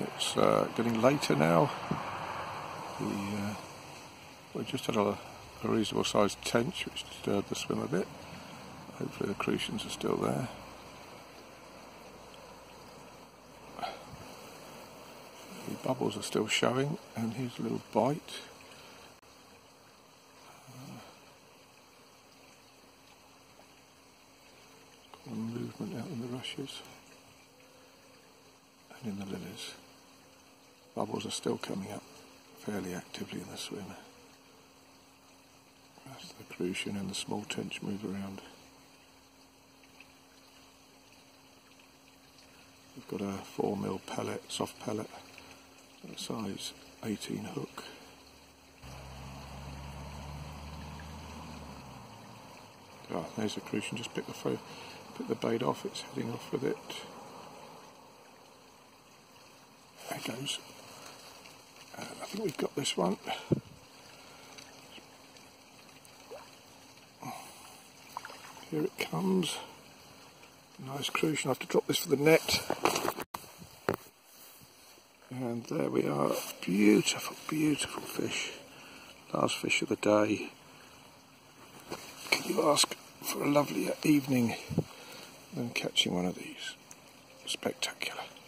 It's getting later now. We just had a reasonable sized tench which disturbed the swim a bit. Hopefully the crucians are still there. The bubbles are still showing, and here's a little bite. Got a movement out in the rushes and in the lilies. Bubbles are still coming up fairly actively in the swim. That's the crucian, and the small tench move around. We've got a 4mm pellet, soft pellet, a size 18 hook. Oh, there's a crucian, just pick the bait off, it's heading off with it. There it goes. I think we've got this one. Here it comes. Nice crucian. I have to drop this for the net. And there we are. Beautiful, beautiful fish. Last fish of the day. Can you ask for a lovelier evening than catching one of these? Spectacular.